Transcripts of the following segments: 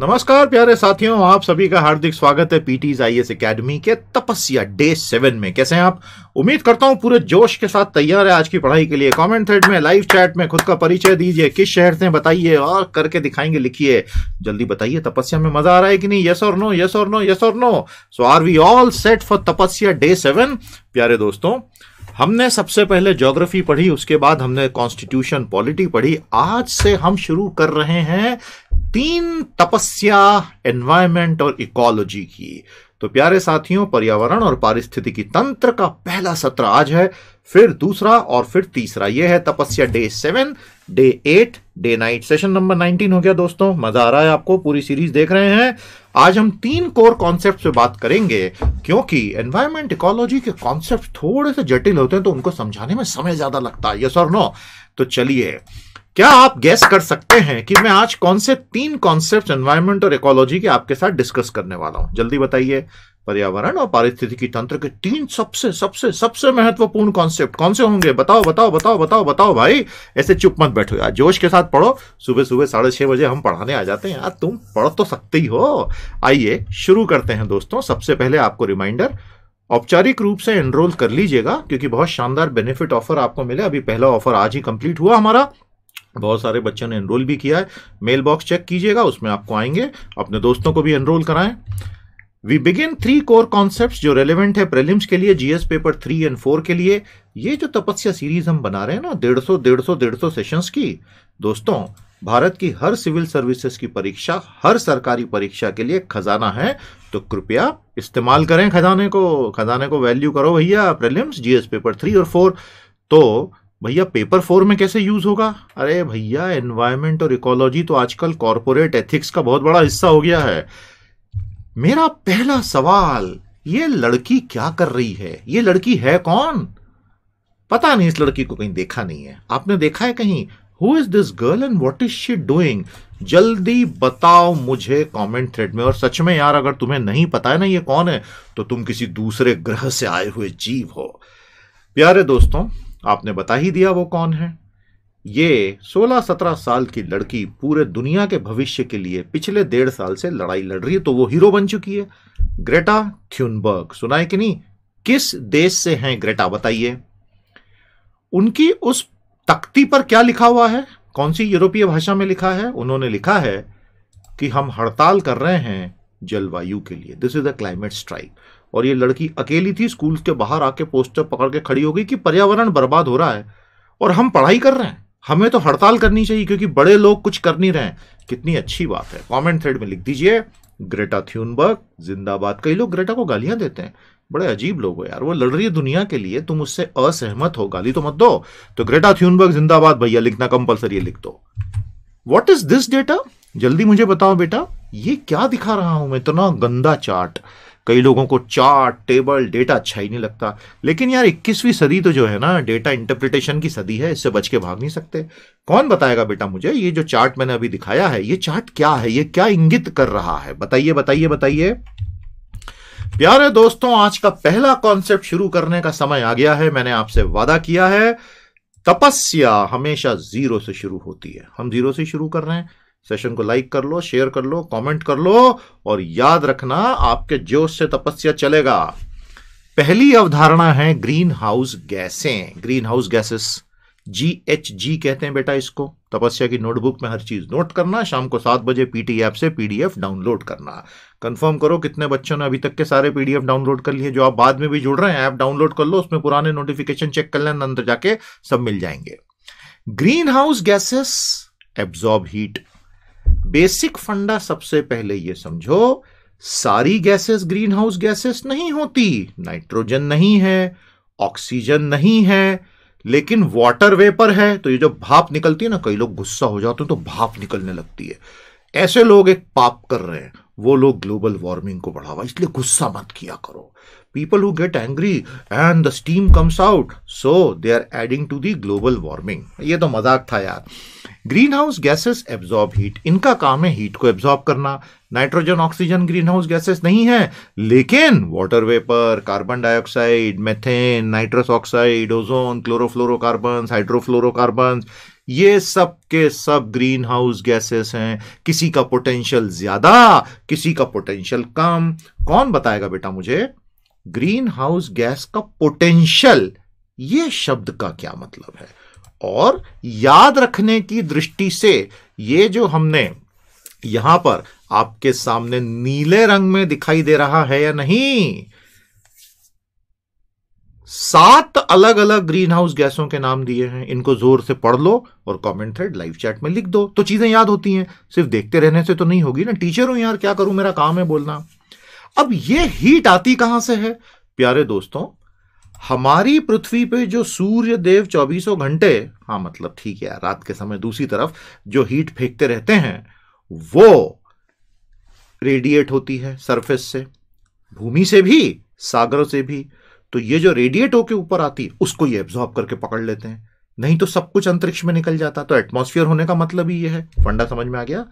नमस्कार प्यारे साथियों, आप सभी का हार्दिक स्वागत है पीटीज आईएएस एकेडमी के तपस्या डे 7 में। कैसे हैं आप? उम्मीद करता हूं पूरे जोश के साथ तैयार है आज की पढ़ाई के लिए। कमेंट थ्रेड में, लाइव चैट में खुद का परिचय दीजिए, किस शहर से बताइए और करके दिखाएंगे, लिखिए, जल्दी बताइए। तपस्या में मजा आ रहा है कि नहीं? यस और नो, यस और नो, यस और no. So are we all set for Tapasya day 7? प्यारे दोस्तों, हमने सबसे पहले ज्योग्राफी पढ़ी, उसके बाद हमने कॉन्स्टिट्यूशन पॉलिटी पढ़ी। आज से हम शुरू कर रहे हैं 3 तपस्या एनवायरमेंट और इकोलॉजी की। तो प्यारे साथियों, पर्यावरण और पारिस्थितिकी तंत्र का पहला सत्र आज है, फिर दूसरा और फिर तीसरा। यह है Tapasya day 7, day 8, day 9। Session number 19 हो गया दोस्तों। मजा आ रहा है आपको? पूरी सीरीज देख रहे हैं। आज हम 3 कोर कॉन्सेप्ट पे बात करेंगे, क्योंकि एनवायरमेंट इकोलॉजी के कॉन्सेप्ट थोड़े से जटिल होते हैं तो उनको समझाने में समय ज्यादा लगता है। यस और नो? तो चलिए, क्या आप गैस कर सकते हैं कि मैं आज कौन से 3 कॉन्सेप्ट एनवायरमेंट और इकोलॉजी के आपके साथ डिस्कस करने वाला हूं? जल्दी बताइए। पर्यावरण और पारिस्थितिकी तंत्र के 3 सबसे सबसे सबसे महत्वपूर्ण कॉन्सेप्ट कौन से होंगे? बताओ बताओ बताओ बताओ बताओ। भाई ऐसे चुप मत बैठो यार, जोश के साथ पढ़ो। सुबह सुबह 6:30 बजे हम पढ़ाने आ जाते हैं यार, तुम पढ़ तो सकते ही हो। आइए शुरू करते हैं दोस्तों। सबसे पहले आपको रिमाइंडर, औपचारिक रूप से एनरोल कर लीजिएगा, क्योंकि बहुत शानदार बेनिफिट ऑफर आपको मिले। अभी पहला ऑफर आज ही कंप्लीट हुआ हमारा, बहुत सारे बच्चों ने एनरोल भी किया है। मेल बॉक्स चेक कीजिएगा, उसमें आपको आएंगे। अपने दोस्तों को भी एनरोल कराएं। वी बिगिन 3 कोर कॉन्सेप्ट्स जो रेलेवेंट है प्रीलिम्स के लिए, जीएस पेपर 3 और 4 के लिए। ये जो तपस्या सीरीज हम बना रहे हैं ना, 150 सेशंस की दोस्तों, भारत की हर सिविल सर्विसेज की परीक्षा, हर सरकारी परीक्षा के लिए खजाना है। तो कृपया इस्तेमाल करें खजाने को। खजाने को वैल्यू करो भैया। प्रीलिम्स, जीएस पेपर 3 और 4। तो भैया पेपर 4 में कैसे यूज होगा? अरे भैया, एनवायरमेंट और इकोलॉजी तो आजकल कॉर्पोरेट एथिक्स का बहुत बड़ा हिस्सा हो गया है। मेरा पहला सवाल, ये लड़की क्या कर रही है? ये लड़की है कौन? पता नहीं, इस लड़की को कहीं देखा नहीं है। आपने देखा है कहीं? Who is this girl and what is she doing? जल्दी बताओ मुझे कमेंट थ्रेड में। और सच में यार, अगर तुम्हें नहीं पता है ना ये कौन है, तो तुम किसी दूसरे ग्रह से आए हुए जीव हो। प्यारे दोस्तों, आपने बता ही दिया वो कौन है। ये 16-17 साल की लड़की पूरे दुनिया के भविष्य के लिए पिछले 1.5 साल से लड़ाई लड़ रही है, तो वो हीरो बन चुकी है। ग्रेटा थ्यूनबर्ग, सुना है कि नहीं? किस देश से हैं ग्रेटा, बताइए। उनकी उस तख्ती पर क्या लिखा हुआ है? कौन सी यूरोपीय भाषा में लिखा है? उन्होंने लिखा है कि हम हड़ताल कर रहे हैं जलवायु के लिए। This is a climate strike. और ये लड़की अकेली थी, स्कूल के बाहर आके पोस्टर पकड़ के खड़ी हो गई कि पर्यावरण बर्बाद हो रहा है और हम पढ़ाई कर रहे हैं, हमें तो हड़ताल करनी चाहिए क्योंकि बड़े लोग कुछ कर नहीं रहे हैं। कितनी अच्छी बात है। कमेंट थ्रेड में लिख दीजिए, ग्रेटा थ्यूनबर्ग जिंदाबाद। कई लोग ग्रेटा को गालियां देते हैं, बड़े अजीब लोग हो यार। वो लड़ रही है दुनिया के लिए, तुम उससे असहमत हो, गाली तो मत दो। तो ग्रेटा थ्यूनबर्ग जिंदाबाद भैया लिखना कंपलसरी, लिख दो। What is this data? जल्दी मुझे बताओ बेटा, ये क्या दिखा रहा हूं मैं? इतना गंदा चार्ट। कई लोगों को चार्ट, टेबल, डेटा अच्छा ही नहीं लगता, लेकिन यार 21वीं सदी तो जो है ना, डेटा इंटरप्रिटेशन की सदी है, इससे बच के भाग नहीं सकते। कौन बताएगा बेटा मुझे ये जो चार्ट मैंने अभी दिखाया है, ये चार्ट क्या है? ये क्या इंगित कर रहा है? बताइए बताइए बताइए। प्यारे दोस्तों, आज का पहला कॉन्सेप्ट शुरू करने का समय आ गया है। मैंने आपसे वादा किया है, तपस्या हमेशा 0 से शुरू होती है। हम 0 से शुरू कर रहे हैं। सेशन को लाइक कर लो, शेयर कर लो, कमेंट कर लो। और याद रखना, आपके जोश से तपस्या चलेगा। पहली अवधारणा है ग्रीन हाउस गैसें। ग्रीन हाउस गैसेस, GHG कहते हैं बेटा इसको। तपस्या की नोटबुक में हर चीज नोट करना। शाम को 7 बजे पीटी ऐप से PDF डाउनलोड करना। कंफर्म करो कितने बच्चों ने अभी तक के सारे PDF डाउनलोड कर लिए। जो आप बाद में भी जुड़ रहे हैं, ऐप डाउनलोड कर लो, उसमें पुराने नोटिफिकेशन चेक कर लेना, अंदर जाके सब मिल जाएंगे। Green house gases absorb heat. Basic फंडा सबसे पहले ये समझो, सारी गैसेस ग्रीन हाउस गैसेस नहीं होती। नाइट्रोजन नहीं है, ऑक्सीजन नहीं है, लेकिन वाटर वेपर है। तो ये जो भाप निकलती है ना, कई लोग गुस्सा हो जाते हैं तो भाप निकलने लगती है। ऐसे लोग एक पाप कर रहे हैं, वो लोग ग्लोबल वार्मिंग को बढ़ावा, इसलिए गुस्सा मत किया करो। People who get angry and the steam comes out, so they are adding to the global warming. ये तो मजाक था यार। Green house gases absorb heat, इनका काम है हीट को एब्जॉर्ब करना। Nitrogen, oxygen green house gases नहीं है, लेकिन water vapour, carbon dioxide, methane, nitrous oxide, ozone, chlorofluorocarbon, hydrofluorocarbon, ये सब के सब ग्रीन हाउस गैसेस हैं। किसी का पोटेंशियल ज्यादा, किसी का पोटेंशियल कम। कौन बताएगा बेटा मुझे ग्रीन हाउस गैस का पोटेंशियल, ये शब्द का क्या मतलब है? और याद रखने की दृष्टि से ये जो हमने यहां पर आपके सामने नीले रंग में दिखाई दे रहा है या नहीं, 7 अलग अलग ग्रीन हाउस गैसों के नाम दिए हैं। इनको जोर से पढ़ लो और कमेंट थ्रेड लाइव चैट में लिख दो तो चीजें याद होती हैं। सिर्फ देखते रहने से तो नहीं होगी ना, टीचर हूं यार क्या करूं, मेरा काम है बोलना। अब ये हीट आती कहां से है प्यारे दोस्तों? हमारी पृथ्वी पे जो सूर्य देव 24 घंटे, हाँ मतलब ठीक है रात के समय दूसरी तरफ जो हीट फेंकते रहते हैं वो रेडिएट होती है सरफेस से, भूमि से भी, सागरों से भी। तो ये जो रेडिएट होके ऊपर आती है उसको ये एब्जॉर्ब करके पकड़ लेते हैं, नहीं तो सब कुछ अंतरिक्ष में निकल जाता। तो एटमॉस्फेयर होने का मतलब ही ये है। फंडा समझ में आ गया?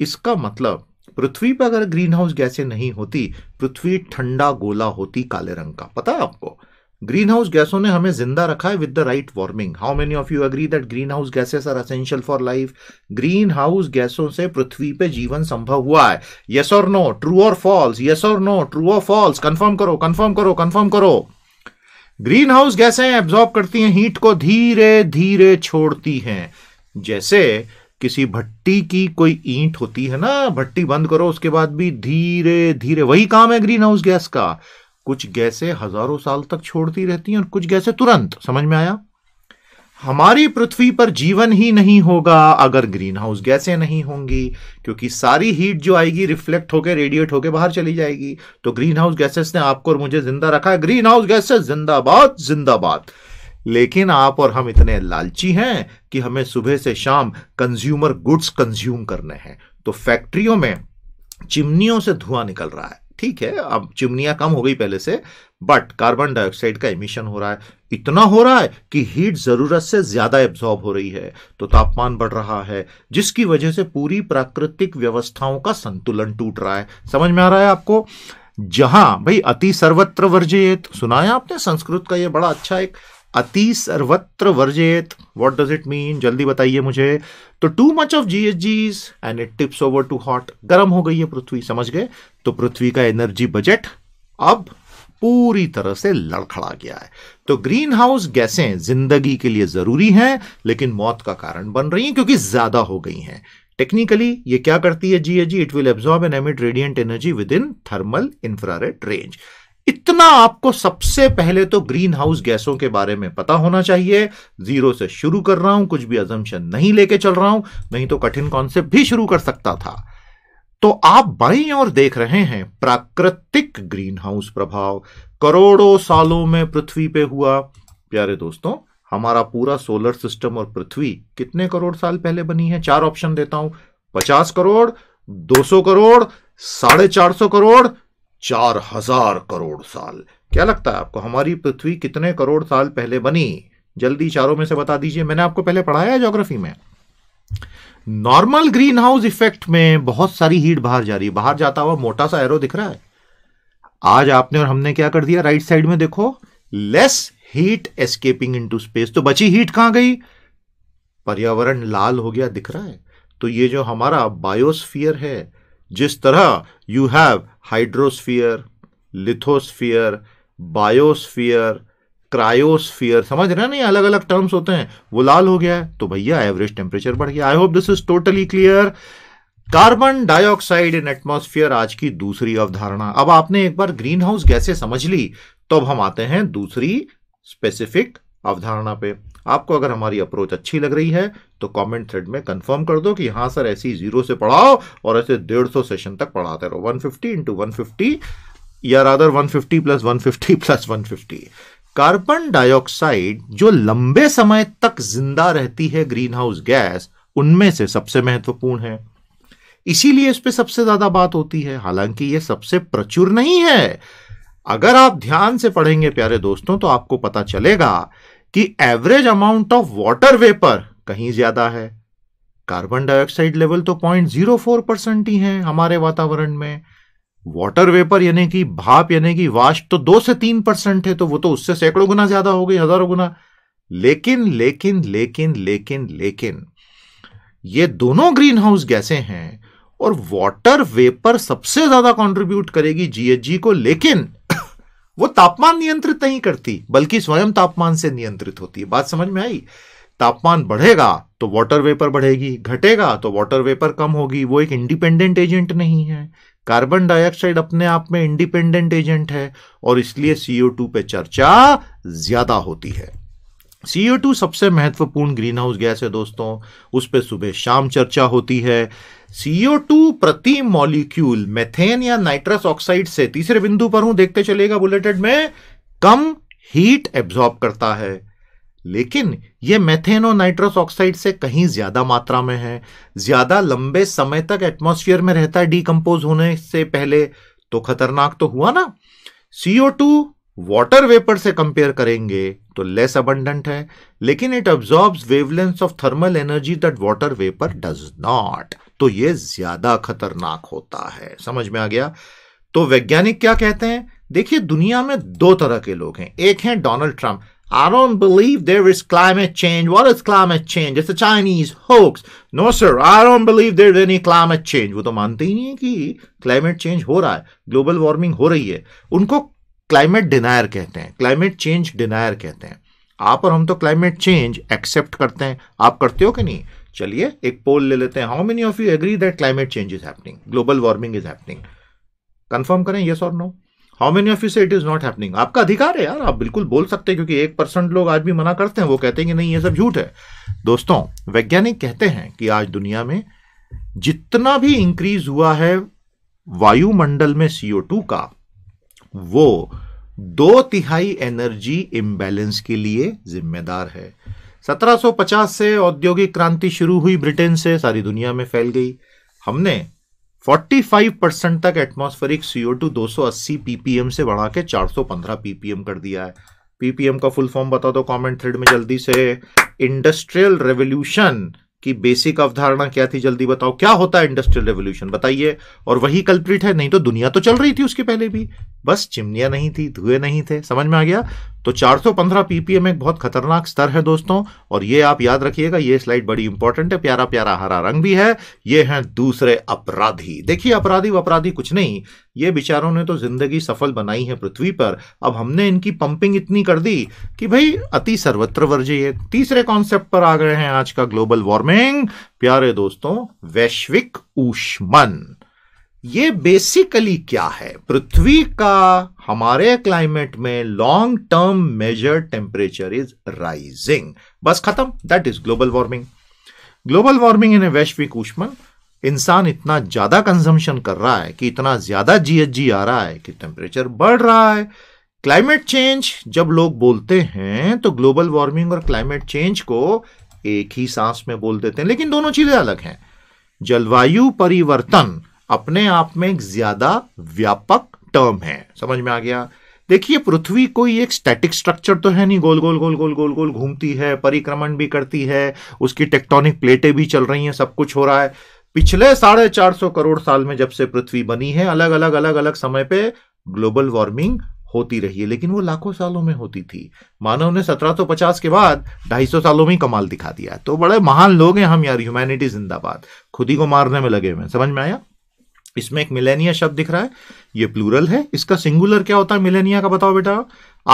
इसका मतलब पृथ्वी पर अगर ग्रीन हाउस गैसें नहीं होती, पृथ्वी ठंडा गोला होती काले रंग का। पता है आपको ग्रीन हाउस गैसों ने हमें जिंदा रखा है with the right warming. How many of you agree that green house gases are essential for life? Green house गैसों से पृथ्वी पे जीवन संभव हुआ है। यस और नो, ट्रू और फॉल्स? यस और नो, ट्रू और फॉल्स? कंफर्म करो, कंफर्म करो, कंफर्म करो। ग्रीन हाउस गैसें एब्जॉर्ब करती हैं हीट को, धीरे धीरे छोड़ती हैं। जैसे किसी भट्टी की कोई ईंट होती है ना, भट्टी बंद करो उसके बाद भी धीरे धीरे, वही काम है ग्रीन हाउस गैस का। कुछ गैसें हजारों साल तक छोड़ती रहती हैं और कुछ गैसें तुरंत। समझ में आया? हमारी पृथ्वी पर जीवन ही नहीं होगा अगर ग्रीन हाउस गैसें नहीं होंगी, क्योंकि सारी हीट जो आएगी रिफ्लेक्ट होकर रेडिएट होकर बाहर चली जाएगी। तो ग्रीन हाउस गैसेस ने आपको और मुझे जिंदा रखा है। ग्रीन हाउस गैसेस जिंदाबाद, जिंदाबाद। लेकिन आप और हम इतने लालची हैं कि हमें सुबह से शाम कंज्यूमर गुड्स कंज्यूम करने हैं। तो फैक्ट्रियों में चिमनियों से धुआं निकल रहा है, ठीक है अब चिमनियां कम हो गई पहले से, बट कार्बन डाइऑक्साइड का एमिशन हो रहा है। इतना हो रहा है कि हीट जरूरत से ज्यादा एब्जॉर्ब हो रही है, तो तापमान बढ़ रहा है, जिसकी वजह से पूरी प्राकृतिक व्यवस्थाओं का संतुलन टूट रहा है। समझ में आ रहा है आपको? जहां भाई अति सर्वत्र वर्जयेत, सुना है आपने संस्कृत का ये बड़ा अच्छा एक अति सर्वत्र वर्जयेत, व्हाट डज इट मीन? जल्दी बताइए मुझे। तो too much of GHGs and it tips over too hot, गर्म हो गई है पृथ्वी, समझ गए? तो पृथ्वी का एनर्जी बजट अब पूरी तरह से लड़खड़ा गया है। तो ग्रीन हाउस गैसें जिंदगी के लिए जरूरी हैं लेकिन मौत का कारण बन रही हैं क्योंकि ज्यादा हो गई हैं। टेक्निकली ये क्या करती है GHG? It will absorb and emit radiant energy within thermal infrared range. इतना आपको सबसे पहले तो ग्रीन हाउस गैसों के बारे में पता होना चाहिए। जीरो से शुरू कर रहा हूं, कुछ भी अजम्पशन नहीं लेके चल रहा हूं, नहीं तो कठिन कॉन्सेप्ट भी शुरू कर सकता था। तो आप बाईं ओर देख रहे हैं प्राकृतिक ग्रीन हाउस प्रभाव, करोड़ों सालों में पृथ्वी पे हुआ। प्यारे दोस्तों हमारा पूरा सोलर सिस्टम और पृथ्वी कितने करोड़ साल पहले बनी है? 4 ऑप्शन देता हूं, 50 करोड़, 200 करोड़, 450 करोड़, 4000 करोड़ साल। क्या लगता है आपको हमारी पृथ्वी कितने करोड़ साल पहले बनी? जल्दी चारों में से बता दीजिए। मैंने आपको पहले पढ़ाया है ज्योग्राफी में, नॉर्मल ग्रीन हाउस इफेक्ट में बहुत सारी हीट बाहर जा रही है, बाहर जाता हुआ मोटा सा एरो दिख रहा है। आज आपने और हमने क्या कर दिया, राइट साइड में देखो, less heat escaping into space. तो बची हीट कहां गई? पर्यावरण लाल हो गया, दिख रहा है। तो ये जो हमारा बायोस्फीयर है, जिस तरह you have hydrosphere, lithosphere, biosphere, cryosphere, समझ रहे हैं नहीं, अलग अलग टर्म्स होते हैं, वो लाल हो गया है। तो भैया एवरेज टेम्परेचर बढ़ गया। I hope this is totally clear. Carbon dioxide in atmosphere आज की दूसरी अवधारणा। अब आपने एक बार ग्रीन हाउस गैसें समझ ली तो अब हम आते हैं दूसरी स्पेसिफिक अवधारणा पे। आपको अगर हमारी अप्रोच अच्छी लग रही है तो कमेंट थ्रेड में कंफर्म कर दो कि हाँ सर ऐसी 0 से पढ़ाओ और ऐसे 150 सेशन तक पढ़ाते रहो, 150 × 150 या रादर 150 + 150 + 150। कार्बन डाइऑक्साइड जो लंबे समय तक जिंदा रहती है ग्रीन हाउस गैस, उनमें से सबसे महत्वपूर्ण है, इसीलिए इस पर सबसे ज्यादा बात होती है। हालांकि ये सबसे प्रचुर नहीं है। अगर आप ध्यान से पढ़ेंगे प्यारे दोस्तों तो आपको पता चलेगा कि average amount of water vapour कहीं ज्यादा है। कार्बन डाइऑक्साइड लेवल तो 0.04% ही है हमारे वातावरण में, वाटर वेपर यानी कि भाप यानी कि वाष्प तो 2 से 3% है। तो वो तो उससे सैकड़ों गुना ज्यादा हो गई, हजारों गुना। लेकिन लेकिन लेकिन लेकिन लेकिन ये दोनों ग्रीन हाउस गैसें हैं और वाटर वेपर सबसे ज्यादा कंट्रीब्यूट करेगी जीएचजी को, लेकिन वो तापमान नियंत्रित नहीं करती बल्कि स्वयं तापमान से नियंत्रित होती है। बात समझ में आई? तापमान बढ़ेगा तो वाटर वेपर बढ़ेगी, घटेगा तो वाटर वेपर कम होगी। वो एक इंडिपेंडेंट एजेंट नहीं है। कार्बन डाइऑक्साइड अपने आप में इंडिपेंडेंट एजेंट है और इसलिए CO2 पे चर्चा ज्यादा होती है। CO2 सबसे महत्वपूर्ण ग्रीन हाउस गैस है दोस्तों, उस पर सुबह शाम चर्चा होती है। CO2 प्रति मॉलिक्यूल मेथेन या नाइट्रस ऑक्साइड से, तीसरे बिंदु पर हूं देखते चलेगा बुलेटेड में, कम हीट एब्जॉर्ब करता है, लेकिन यह मेथेन और नाइट्रस ऑक्साइड से कहीं ज्यादा मात्रा में है, ज्यादा लंबे समय तक एटमॉस्फेयर में रहता है डीकंपोज होने से पहले, तो खतरनाक तो हुआ ना। CO2 वाटर वेपर से कंपेयर करेंगे तो लेस अबंडेंट है, लेकिन it absorbs wavelength of thermal energy that water vapour does not, तो ये ज्यादा खतरनाक होता है। समझ में आ गया? तो वैज्ञानिक क्या कहते हैं? देखिए, दुनिया में दो तरह के लोग हैं। एक हैं Donald Trump, I don't believe there is climate change. What is climate change? It's a Chinese hoax. No sir, I don't believe there is any climate change. वो तो मानते ही नहीं है कि क्लाइमेट चेंज हो रहा है, ग्लोबल वार्मिंग हो रही है। उनको क्लाइमेट डिनायर कहते हैं, क्लाइमेट चेंज डिनायर कहते हैं। आप और हम तो क्लाइमेट चेंज एक्सेप्ट करते हैं, आप करते हो कि नहीं? चलिए एक पोल ले लेते हैं। How many of you agree that climate change is happening, global warming is happening? Confirm करें येस और no. How many of you say it is not happening? आपका अधिकार है यार, आप बिल्कुल बोल सकते हैं, क्योंकि 1% लोग आज भी मना करते हैं, वो कहते हैं कि नहीं ये सब झूठ है। दोस्तों, वैज्ञानिक कहते हैं कि आज दुनिया में जितना भी इंक्रीज हुआ है वायुमंडल में CO2 का, वो 2/3 एनर्जी इम्बैलेंस के लिए जिम्मेदार है। 1750 से औद्योगिक क्रांति शुरू हुई ब्रिटेन से, सारी दुनिया में फैल गई। हमने 45% तक एटमॉस्फेरिक CO2 280 PPM से बढ़ा के 415 PPM कर दिया है। PPM का फुल फॉर्म बता दो कमेंट थ्रेड में जल्दी से। इंडस्ट्रियल रेवोल्यूशन की बेसिक अवधारणा क्या थी, जल्दी बताओ। क्या होता है इंडस्ट्रियल रेवोल्यूशन, बताइए। और वही कल्प्रिट है, नहीं तो दुनिया तो चल रही थी उसके पहले भी, बस चिमनियां नहीं थी, धुएं नहीं थे। समझ में आ गया? तो 415 PPM एक बहुत खतरनाक स्तर है दोस्तों, और ये आप याद रखिएगा। ये स्लाइड बड़ी इंपॉर्टेंट है, प्यारा प्यारा हरा रंग भी है। ये हैं दूसरे अपराधी। देखिए, अपराधी वपराधी कुछ नहीं, ये बेचारों ने तो जिंदगी सफल बनाई है पृथ्वी पर। अब हमने इनकी पंपिंग इतनी कर दी कि भाई अति सर्वत्र वर्ज्य। तीसरे कॉन्सेप्ट पर आ गए हैं आज का, ग्लोबल वार्मिंग। प्यारे दोस्तों, वैश्विक ऊष्मन ये बेसिकली क्या है? पृथ्वी का हमारे क्लाइमेट में long term major temperature is rising, बस खत्म। That is global warming. Global warming यानी वैश्विक ऊष्मन। इंसान इतना ज्यादा कंजम्पशन कर रहा है कि इतना ज्यादा GHG आ रहा है कि टेम्परेचर बढ़ रहा है। क्लाइमेट चेंज जब लोग बोलते हैं तो ग्लोबल वार्मिंग और क्लाइमेट चेंज को एक ही सांस में बोल देते हैं, लेकिन दोनों चीजें अलग हैं। जलवायु परिवर्तन अपने आप में एक ज्यादा व्यापक टर्म है। समझ में आ गया? देखिए, पृथ्वी कोई एक स्टैटिक स्ट्रक्चर तो है नहीं, गोल गोल गोल गोल गोल गोल घूमती है, परिक्रमण भी करती है, उसकी टेक्टोनिक प्लेटें भी चल रही हैं, सब कुछ हो रहा है। पिछले 450 करोड़ साल में जब से पृथ्वी बनी है, अलग अलग समय पे ग्लोबल वार्मिंग होती रही है, लेकिन वो लाखों सालों में होती थी। मानव ने 1750 के बाद 250 सालों में ही कमाल दिखा दिया। तो बड़े महान लोग हैं हम यार, ह्यूमैनिटी जिंदाबाद। खुद ही को मारने में लगे हुए। समझ में आया? इसमें एक मिलेनिया शब्द दिख रहा है, ये प्लूरल है, इसका सिंगुलर क्या होता है मिलेनिया का, बताओ बेटा।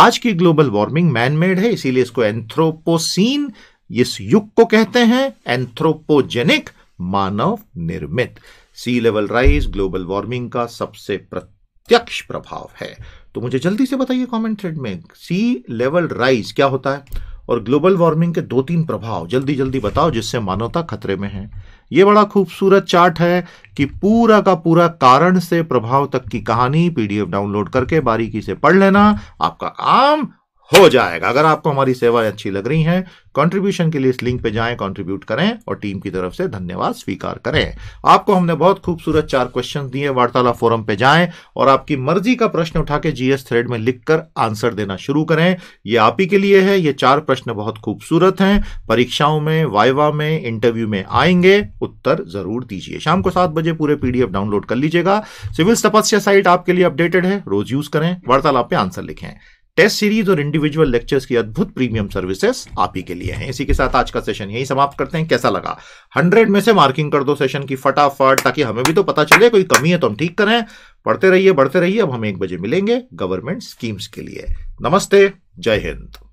आज की ग्लोबल वार्मिंग मैन मेड है, इसीलिए इसको एंथ्रोपोसीन, इस युग को कहते हैं एंथ्रोपोजेनिक, मानव निर्मित। Sea level rise global warming का सबसे प्रत्यक्ष प्रभाव है। तो मुझे जल्दी से बताइए कमेंट थ्रेड में, सी लेवल राइज क्या होता है और ग्लोबल वार्मिंग के 2-3 प्रभाव जल्दी जल्दी बताओ जिससे मानवता खतरे में है। ये बड़ा खूबसूरत चार्ट है कि पूरा का पूरा कारण से प्रभाव तक की कहानी PDF डाउनलोड करके बारीकी से पढ़ लेना, आपका काम हो जाएगा। अगर आपको हमारी सेवाएं अच्छी लग रही हैं, कंट्रीब्यूशन के लिए इस लिंक पे जाएं, कंट्रीब्यूट करें और टीम की तरफ से धन्यवाद स्वीकार करें। आपको हमने बहुत खूबसूरत 4 क्वेश्चन दिए। वार्तालाप फोरम पे जाएं और आपकी मर्जी का प्रश्न उठा के GS थ्रेड में लिखकर आंसर देना शुरू करें। ये आप ही के लिए है। ये 4 प्रश्न बहुत खूबसूरत हैं, परीक्षाओं में, वाइवा में, इंटरव्यू में आएंगे, उत्तर जरूर दीजिए। शाम को 7 बजे पूरे PDF डाउनलोड कर लीजिएगा। सिविल तपस्या साइट आपके लिए अपडेटेड है, रोज यूज करें। वार्तालाप पे आंसर लिखें। टेस्ट सीरीज और इंडिविजुअल लेक्चर्स की अद्भुत प्रीमियम सर्विसेज आप ही के लिए हैं। इसी के साथ आज का सेशन यही समाप्त करते हैं। कैसा लगा? 100 में से मार्किंग कर दो सेशन की फटाफट, ताकि हमें भी तो पता चले, कोई कमी है तो हम ठीक करें। पढ़ते रहिए, बढ़ते रहिए। अब हम 1 बजे मिलेंगे गवर्नमेंट स्कीम्स के लिए। नमस्ते, जय हिंद।